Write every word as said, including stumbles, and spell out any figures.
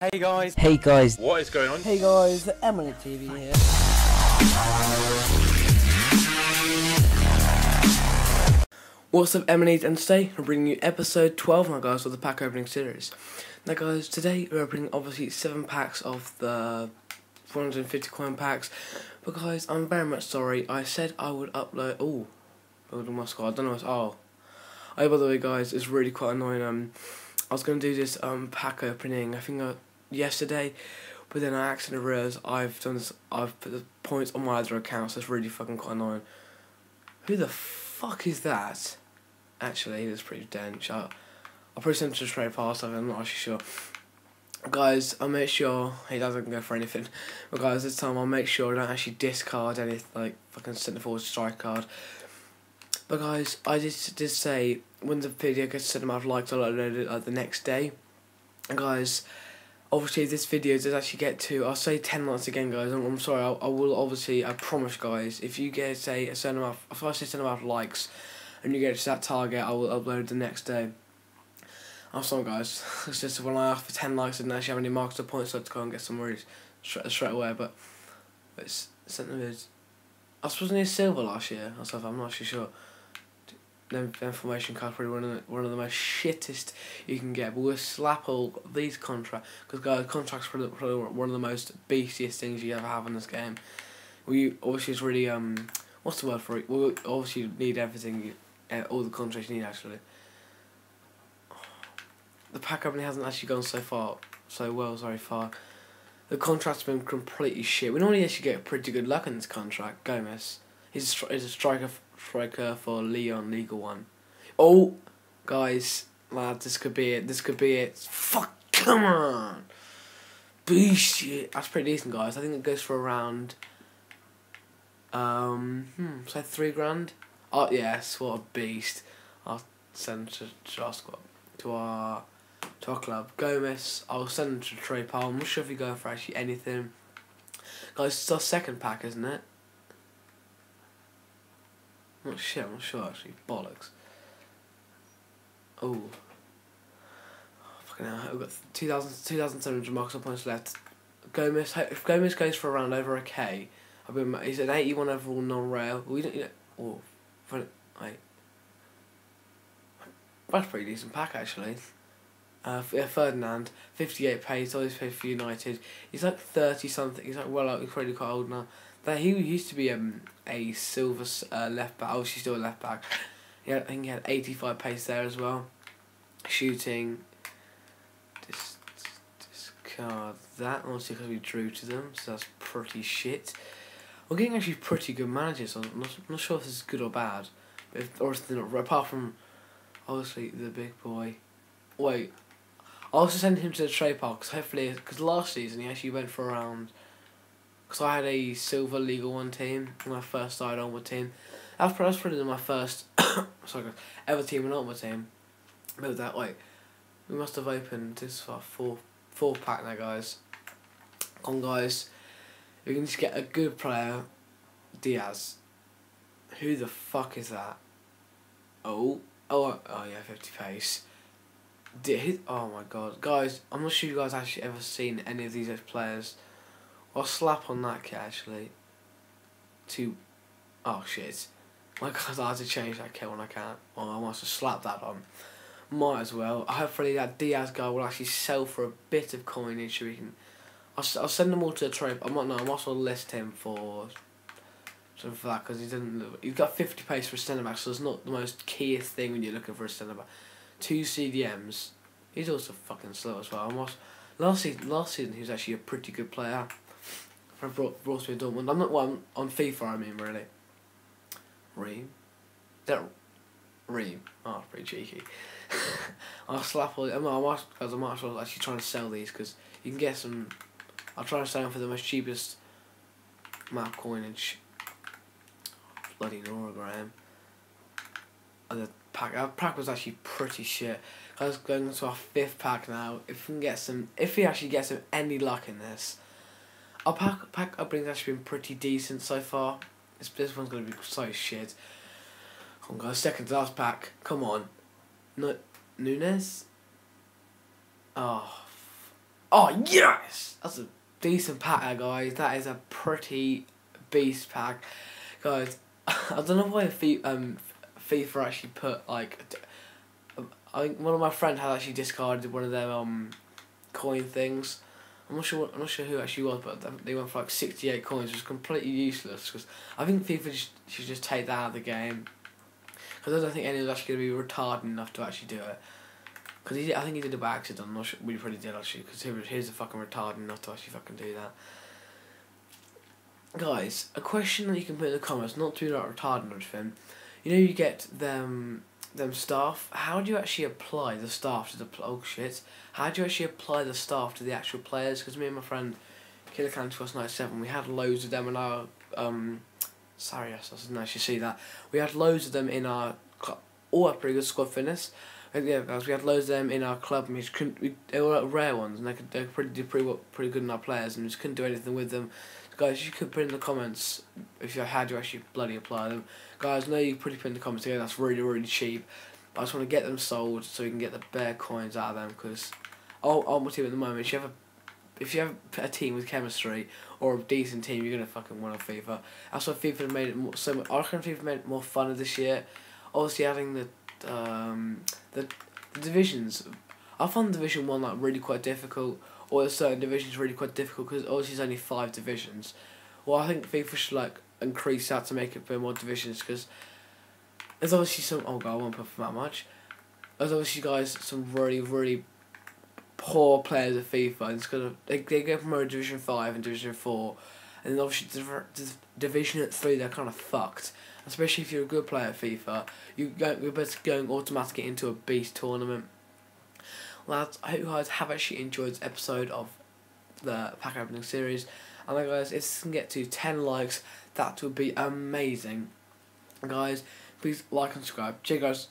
Hey guys. Hey guys. What is going on? Hey guys, Eminent T V here. What's up, Eminent, and today we're bringing you episode twelve, my guys, of the pack opening series. Now, guys, today we're opening obviously seven packs of the one hundred fifty coin packs. But guys, I'm very much sorry. I said I would upload. Oh, building my squad. I don't know what's oh. Oh, by the way, guys, it's really quite annoying. Um, I was gonna do this um pack opening. I think I. yesterday, but then I accidentally realised I've done this, I've put the points on my other accounts. That's really fucking quite annoying. Who the fuck is that? Actually, that's pretty dense. I'll probably send him to Trey Palm, I'm not actually sure. Guys, I'll make sure he doesn't go for anything. But guys, this time I'll make sure I don't actually discard any, like, fucking centre forward strike card. But guys, I did, did say, when the video gets sent them, I've liked, I'll upload it like, the next day. And guys, obviously, this video does actually get to, I'll say ten likes again, guys. I'm, I'm sorry, I, I will obviously, I promise, guys, if you get, say, a certain amount, if I say a certain amount of likes, and you get to that target, I will upload the next day. I'm sorry, guys. It's just when I asked for ten likes, I didn't actually have any marks or points, so I had to go and get some worries straight, straight away, but it's something weird. I suppose I needed silver last year, or something, I'm not actually sure. The information card probably one of the, one of the most shittest you can get, but we'll slap all these contracts because guys, contracts are probably, probably one of the most beastiest things you ever have in this game. We obviously it's really um what's the word for it? We obviously need everything, you, all the contracts you need actually. The pack opening hasn't actually gone so far, so well, sorry far. The contracts have been completely shit. We normally actually get pretty good luck in this contract, Gomez. He's a, he's a striker. Striker for Leon Legal one. Oh, guys, lad, this could be it. This could be it. Fuck, come on, beast shit. That's pretty decent, guys. I think it goes for around, um, hmm, say three grand. Oh yes, what a beast. I'll send to, to our squad, to our, to our club. Gomez, I'll send him to Trey Palm. I'm not sure if he's going for actually anything, guys. It's our second pack, isn't it? Oh shit, I'm not sure actually. Bollocks. Ooh. Oh, fucking hell. We've got two thousand seven hundred marks or points left. Gomez, if Gomez goes for around over a K, I've been, he's an eighty-one overall non-rail. We don't, you know, oh, I, that's a pretty decent pack actually. Uh, yeah, Ferdinand, fifty-eight pace, always paid for United. He's like thirty something. He's like well, he's probably quite old now. That he used to be um, a silver uh, left back. Oh, she's still a left back. Yeah, I think he had eighty-five pace there as well. Shooting. Dis discard that. Obviously, because we drew to them, so that's pretty shit. We're getting actually pretty good managers. So I'm not, I'm not sure if this is good or bad, but if, or if they're not. Apart from obviously the big boy. Wait, I'll also send him to the trade park because hopefully, because last season he actually went for around. Because I had a silver legal one team when I first started on my team. That's probably my first sorry, ever team and on my team. Move that way. We must have opened this for four four pack now, guys. Come on, guys. We can just get a good player, Diaz. Who the fuck is that? Oh, oh, oh yeah, fifty pace. Did oh my god, guys! I'm not sure you guys actually ever seen any of these players. I'll slap on that kit actually. To, oh shit! My God, I have to change that kit when I can. Oh, I must have slapped that on. Might as well. Hopefully that Diaz guy will actually sell for a bit of coinage. So we can. I'll I'll send them all to the trade. I might no. I must well list him for. Something for that because he didn't. He's got fifty pace for a centre back, so it's not the most keyest thing when you're looking for a centre back. Two C D Ms. He's also fucking slow as well. I must. Last season, last season he was actually a pretty good player. I brought brought to Dortmund. I'm not one well, on FIFA. I mean, really. Ream, that Ream. Oh, pretty cheeky. I'll slap all. I'm not. Because I'm not actually trying to sell these because you can get some. I'll try to sell them for the most cheapest map coinage. Bloody Nora Graham. And the pack. Our pack was actually pretty shit. I was going to our fifth pack now. If we can get some, if we actually get some any luck in this. Our pack, pack opening's actually been pretty decent so far. This, this one's going to be so shit. Come on guys, second to last pack. Come on. No, Nunes? Oh. Oh, yes! That's a decent pack, guys. That is a pretty beast pack. Guys, I don't know why FIFA, um, FIFA actually put, like... I think one of my friends had actually discarded one of their um, coin things. I'm not sure. I'm not sure who actually was, but they went for like sixty-eight coins, which was completely useless. Because I think FIFA just, should just take that out of the game. Because I don't think anyone's actually going to be retarded enough to actually do it. Because I think he did it by accident. I'm not sure, we probably did actually. Because he was he was a fucking retarded enough to actually fucking do that. Guys, a question that you can put in the comments, not to be like retarded or anything. You know, you get them. them staff, how do you actually apply the staff to the, oh shit, how do you actually apply the staff to the actual players? Because me and my friend Killer Countercross ninety-seven, we had loads of them in our, um, sorry I didn't actually see that, we had loads of them in our, all our pretty good squad fitness, yeah guys, we had loads of them in our club, and we just couldn't, we, they were like rare ones, and they could, they could pretty, do pretty, pretty good in our players, and we just couldn't do anything with them. Guys, you could put in the comments if you had you actually bloody apply them. Guys, I know you could pretty put in the comments again, that's really, really cheap. But I just want to get them sold so we can get the bare coins out of them, because all, all my team at the moment, if you have a, if you have a team with chemistry or a decent team, you're going to fucking win on FIFA. That's why FIFA made it more, so much, I reckon FIFA made it more fun this year. Obviously having the, um, the, the divisions. I found Division one like really quite difficult. Or certain divisions really quite difficult because obviously there's only five divisions. Well, I think FIFA should like increase that to make it for more divisions, because there's obviously some. Oh god, I won't put that much. There's obviously guys some really really poor players at FIFA, and it's gonna they they go promoted Division Five and Division Four, and then obviously Division Three they're kind of fucked. Especially if you're a good player at FIFA, you go you're better going automatically into a beast tournament. Lads, I hope you guys have actually enjoyed this episode of the pack opening series. And like guys, if this can get to ten likes, that would be amazing. Guys, please like and subscribe. Cheers guys.